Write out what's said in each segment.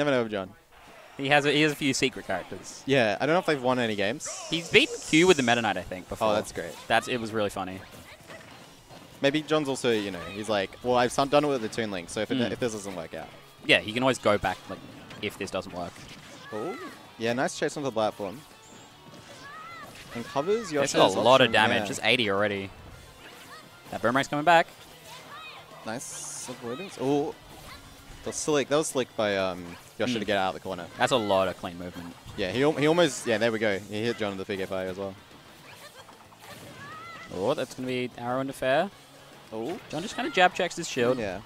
never know of John. He has a few secret characters. Yeah, I don't know if they've won any games. He's beaten Q with the Meta Knight, I think, before. Oh, that's great. It was really funny. Maybe John's also, you know, he's like, well, I've done it with the Toon Link, so if this doesn't work out. Yeah, he can always go back, like, if this doesn't work. Cool. Yeah, nice chase onto the platform. And covers Yosha's option. That's a lot of damage. Yeah. Just 80 already. That boomerang's coming back. Nice avoidance. Oh, that was slick by Yosha to get out of the corner. That's a lot of clean movement. Yeah, he almost... Yeah, there we go. He hit John with the PK fire as well. Oh, that's going to be arrow into fair. Oh. John just kind of jab checks his shield. Yeah.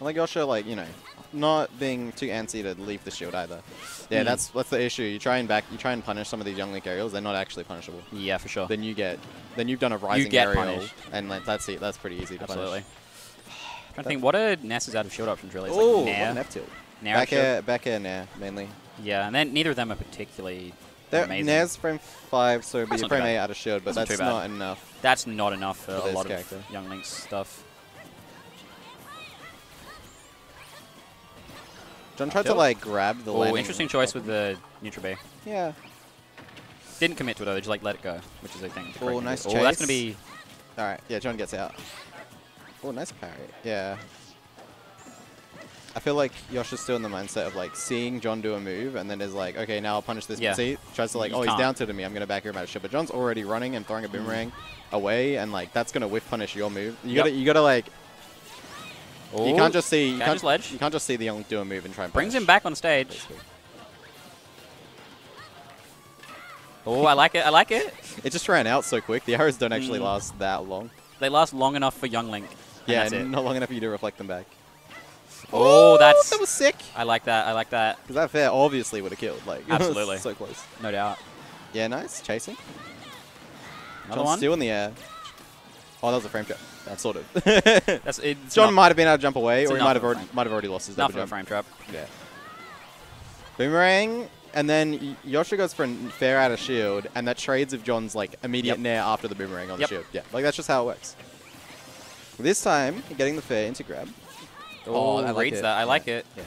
I like Yosha, like, you know, not being too antsy to leave the shield either. Yeah, that's the issue. You try and punish some of these Young Link aerials. They're not actually punishable. Yeah, for sure. Then you've done a rising aerial, punished. And like, that's it. That's pretty easy to punish. I think what are Ness's out of shield options really? It's like nair, an F tilt, back air, nair mainly. Yeah, and then neither of them are particularly amazing. Nair's frame 5, so it'd be frame 8 out of shield, but that's not enough. That's not enough for a lot of Young Link's stuff. John tried to like grab the landing. Interesting choice with the neutral B. Yeah. Didn't commit to it though, just like let it go, which is I think. Oh, nice chase. Oh, that's gonna be. All right. Yeah, John gets out. Oh, nice parry. Yeah. I feel like Yosha's still in the mindset of like seeing John do a move and then is like, okay, now I'll punish this. Yeah. See, tries to like, oh, he's down tilting me. I'm gonna back air him out of shit. But John's already running and throwing a boomerang away, and like that's gonna whiff punish your move. You gotta like. You can't just see. You can't just see the Young Link do a move and try and punish. Brings him back on stage. Oh, I like it. I like it. It just ran out so quick. The arrows don't actually last that long. They last long enough for Young Link. Yeah, not long enough for you to reflect them back. Oh, that was sick. I like that. I like that. Because that fair obviously would have killed. Like absolutely, so close. No doubt. Yeah, nice chasing. Another one. Still in the air. Oh, that was a frame trap. That's sort of. John might have been able to jump away, or he might have already lost his double jump. Frame trap. Yeah. Boomerang, and then Yosha goes for a fair out of shield, and that trades of John's like immediate nair after the boomerang on the shield. Yeah, like that's just how it works. This time, getting the fair into grab. Oh, that reads that. I like it. Yeah.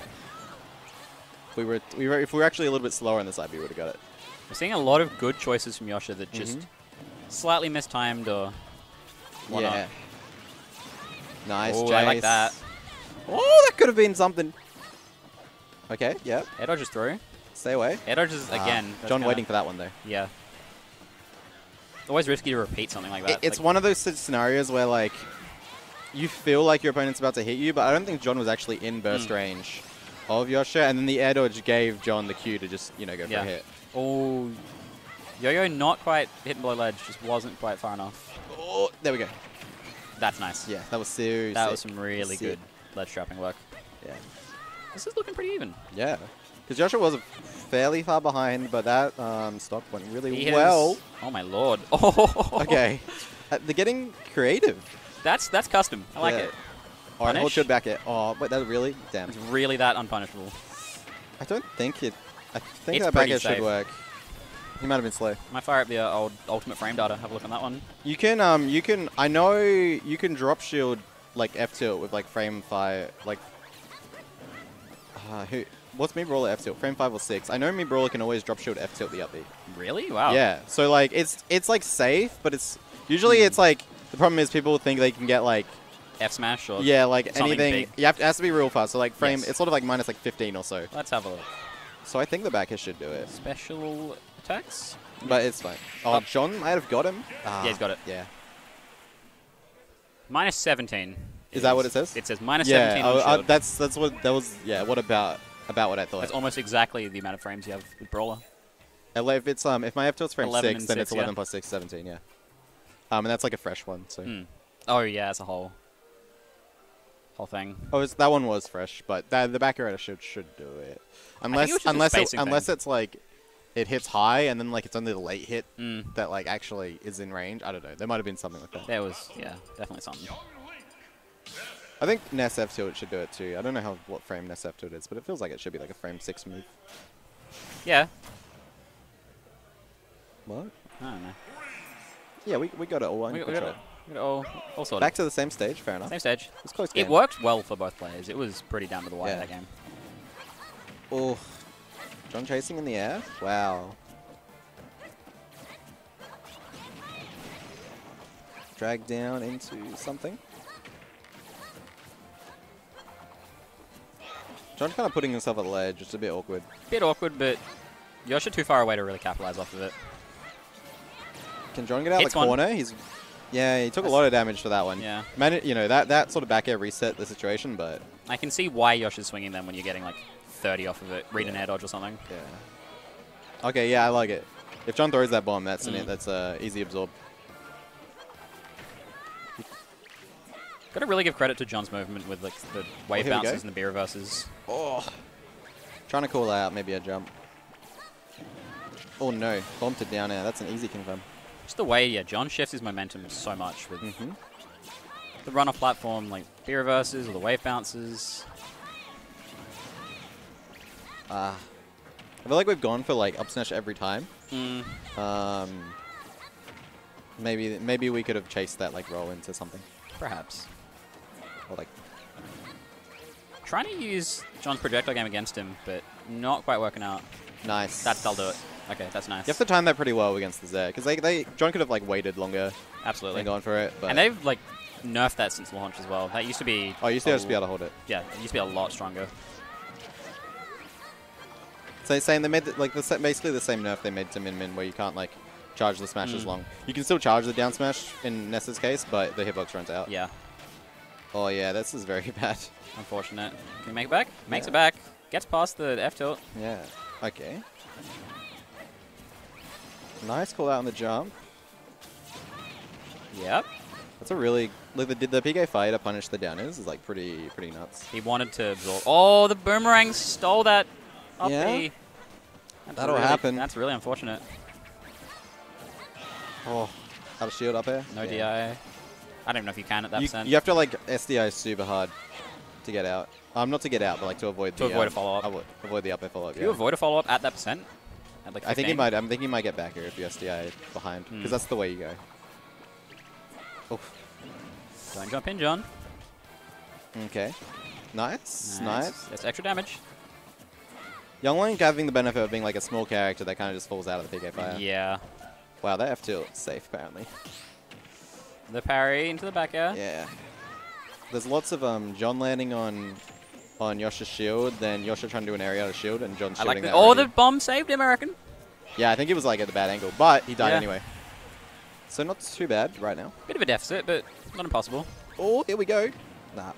If we were actually a little bit slower on this side, we would have got it. We're seeing a lot of good choices from Yosha that just slightly mistimed or. One up. Nice chase. I like that. Oh, that could have been something. Okay, yeah. Air dodge is through. Stay away. Air dodge is, again. John waiting for that one, though. Yeah. Always risky to repeat something like that. It's like one of those scenarios where, like, you feel like your opponent's about to hit you, but I don't think John was actually in burst range of Yosha, and then the air dodge gave John the cue to just, you know, go for a hit. Oh, Yo-Yo not quite hitting below ledge. Just wasn't quite far enough. Oh, there we go. That's nice. Yeah, that was serious. That was some really good ledge trapping work. Yeah. This is looking pretty even. Yeah. Because Joshua was fairly far behind, but that stock went really well. Oh, my lord. Oh. Okay. They're getting creative. That's custom. I like it. All right, hold shield back it. Oh, wait, that really? Damn. It's really that unpunishable. I don't think it... I think that back air should work. He might have been slow. Might fire up the old ultimate frame data. Have a look on that one. I know you can drop shield like F tilt with like frame 5, like. What's Mi Brawler F tilt? Frame 5 or 6? I know Mi Brawler can always drop shield F tilt the up B. Really? Wow. Yeah. So like it's like safe, but it's usually it's like the problem is people think they can get like F smash or like anything. Big. It has to be real fast. So like frame, it's sort of like minus like 15 or so. Let's have a look. So I think the back air should do it. Special. Attacks? But it's fine. Oh, John might have got him. Yeah, he's got it. Yeah. Minus 17. Is that what it says? It says minus 17 on shield. That's what that was. Yeah. What about what I thought? That's almost exactly the amount of frames you have with Brawler. If my F tilt's frame 6, then it's 11 plus 6, 17. Yeah. And that's like a fresh one. So. Oh yeah, it's a whole thing. Oh, that one was fresh, but the back air should do it. Unless it's like. It hits high, and then like it's only the late hit that like actually is in range. I don't know. There might have been something like that. There was, yeah, definitely something. I think Ness F tilt should do it too. I don't know what frame Ness F tilt is, but it feels like it should be like a frame 6 move. Yeah. What? I don't know. Yeah, we got it all under control. We got it all sorted. Back to the same stage. Fair enough. Same stage. It was close game. It worked well for both players. It was pretty down to the wire that game. Oh, John chasing in the air? Wow. Dragged down into something. John's kind of putting himself at the ledge. It's a bit awkward. Bit awkward, but Yosha too far away to really capitalize off of it. Can John get out of the corner? He's yeah, he took a lot of damage to that one. Yeah. Man, you know, that sort of back air reset the situation, but... I can see why Yosha's swinging them when you're getting, like, 30 off of it. Read an air dodge or something. Yeah. Okay, yeah, I like it. If John throws that bomb, that's in it. That's easy absorb. Got to really give credit to John's movement with, like, the wave bounces and the B reverses. Oh. Trying to call out maybe a jump. Oh, no. Bomb to down air. That's an easy confirm. Just the way, yeah, John shifts his momentum so much with the runner platform, like B reverses or the wave bounces. I feel like we've gone for like up smash every time. Maybe we could have chased that like roll into something. Perhaps. Or like trying to use John's projectile game against him, but not quite working out. Nice. That'll do it. Okay, that's nice. You have to time that pretty well against the Zair, because John could have like waited longer. Absolutely. And gone for it. But and they've like nerfed that since launch as well. That used to be. Oh, you used to just be able to hold it. Yeah, it used to be a lot stronger. So they're saying they made like basically the same nerf they made to Min Min, where you can't like charge the smash as long. You can still charge the down smash in Ness's case, but the hitbox runs out. Yeah. Oh yeah, this is very bad. Unfortunate. Can he make it back? Makes it back. Gets past the F tilt. Yeah. Okay. Nice call out on the jump. Yep. That's a really... Like, the PK fire to punish the downers is, like, pretty nuts. He wanted to absorb... Oh, the boomerang stole that up B. That'll happen. That's really unfortunate. Oh, out of shield up air. No DI. I don't know if you can at that percent. You have to, like, SDI super hard to get out. Not to get out, but, like, to avoid the... To avoid a follow-up. Avoid the up air follow-up, you avoid a follow-up at that percent? Like I think he might. I'm thinking he might get back here if you SDI behind, because that's the way you go. Oof. Don't jump in, John. Okay. Nice. Nice. That's extra damage. Young Link having the benefit of being like a small character that kind of just falls out of the PK fire. Yeah. Wow, that F tilt is safe apparently. The parry into the back air. Yeah. There's lots of John landing on Yosha's shield, then Yosha trying to do an air out of shield, and John's shooting that. Oh, the bomb saved him, I reckon. Yeah, I think it was like at the bad angle, but he died anyway. So not too bad right now. Bit of a deficit, but not impossible. Oh, here we go. Nah.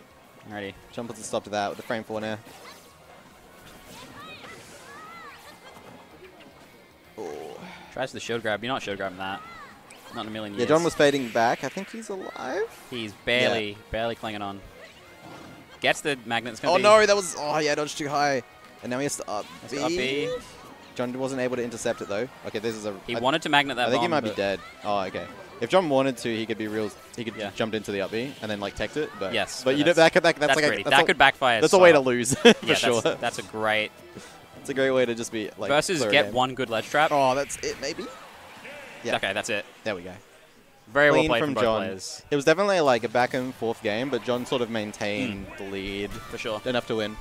Alrighty. John puts a stop to that with the frame 4 now. Oh. Tries the shield grab. You're not shield grabbing that. Not in a million years. Yeah, John was fading back. I think he's alive. He's barely clinging on. Gets the magnets. Oh no, that was... Oh yeah, dodged too high. And now he has to up B. Up B. John wasn't able to intercept it though. Okay, this is a... He wanted to magnet that bomb. I think he might be dead. Oh, okay. If John wanted to, he could be real... He could jump into the up B and then like tech it. But, yes. But you know, that's like a, that could backfire. That's a way to lose, for sure. That's a great... It's a great way to just be like... Versus get one good ledge trap. Oh, that's it maybe? Yeah. Okay, that's it. There we go. Very well played from both players. It was definitely like a back and forth game, but John sort of maintained the lead. For sure. Enough to win.